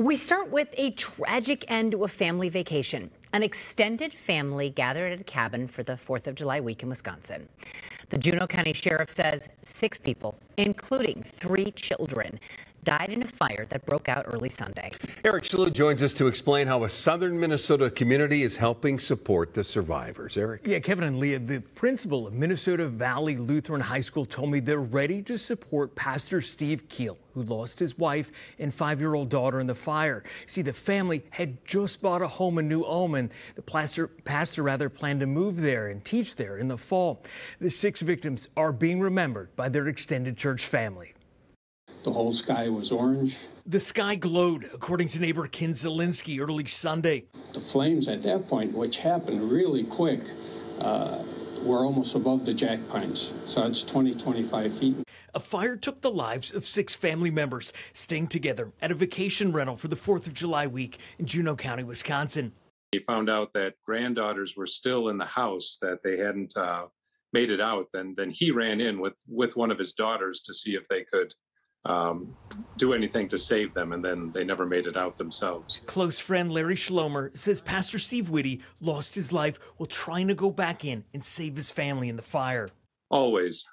We start with a tragic end to a family vacation. An extended family gathered at a cabin for the 4th of July week in Wisconsin. The Juneau County Sheriff says 6 people, including 3 children, died in a fire that broke out early Sunday. Eric Schiller joins us to explain how a southern Minnesota community is helping support the survivors. Eric? Yeah, Kevin and Leah, the principal of Minnesota Valley Lutheran High School told me they're ready to support Pastor Steve Keel, who lost his wife and 5-year-old daughter in the fire. See, the family had just bought a home in New Ulm, and the pastor planned to move there and teach there in the fall. The 6 victims are being remembered by their extended church family. The whole sky was orange. The sky glowed, according to neighbor Ken Zielinski, early Sunday. The flames at that point, which happened really quick, were almost above the jack pines, so it's 20, 25 feet. A fire took the lives of 6 family members staying together at a vacation rental for the 4th of July week in Juneau County, Wisconsin. We found out that granddaughters were still in the house, that they hadn't made it out. Then he ran in with one of his daughters to see if they could do anything to save them, and then they never made it out themselves. Close friend Larry Schlomer says Pastor Steve Witte lost his life while trying to go back in and save his family in the fire. Always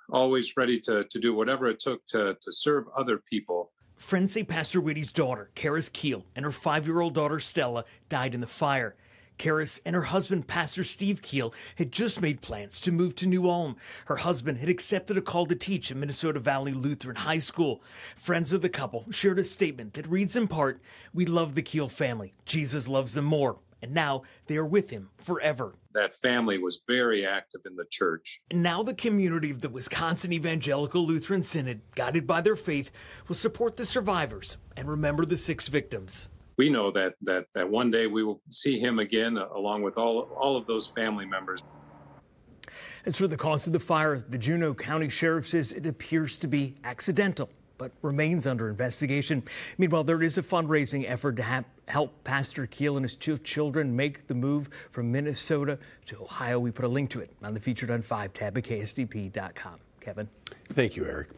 ready to do whatever it took to serve other people. Friends say Pastor Witte's daughter, Karis Keel, and her 5-year-old daughter, Stella, died in the fire. Karis and her husband, Pastor Steve Keel, had just made plans to move to New Ulm. Her husband had accepted a call to teach at Minnesota Valley Lutheran High School. Friends of the couple shared a statement that reads in part, "We love the Keel family. Jesus loves them more. And now they are with him forever." That family was very active in the church. And now the community of the Wisconsin Evangelical Lutheran Synod, guided by their faith, will support the survivors and remember the 6 victims. We know that one day we will see him again, along with all of those family members. As for the cause of the fire, the Juneau County Sheriff says it appears to be accidental, but remains under investigation. Meanwhile, there is a fundraising effort to help Pastor Keel and his 2 children make the move from Minnesota to Ohio. We put a link to it on the Featured on 5 tab at KSDP.com. Kevin. Thank you, Eric.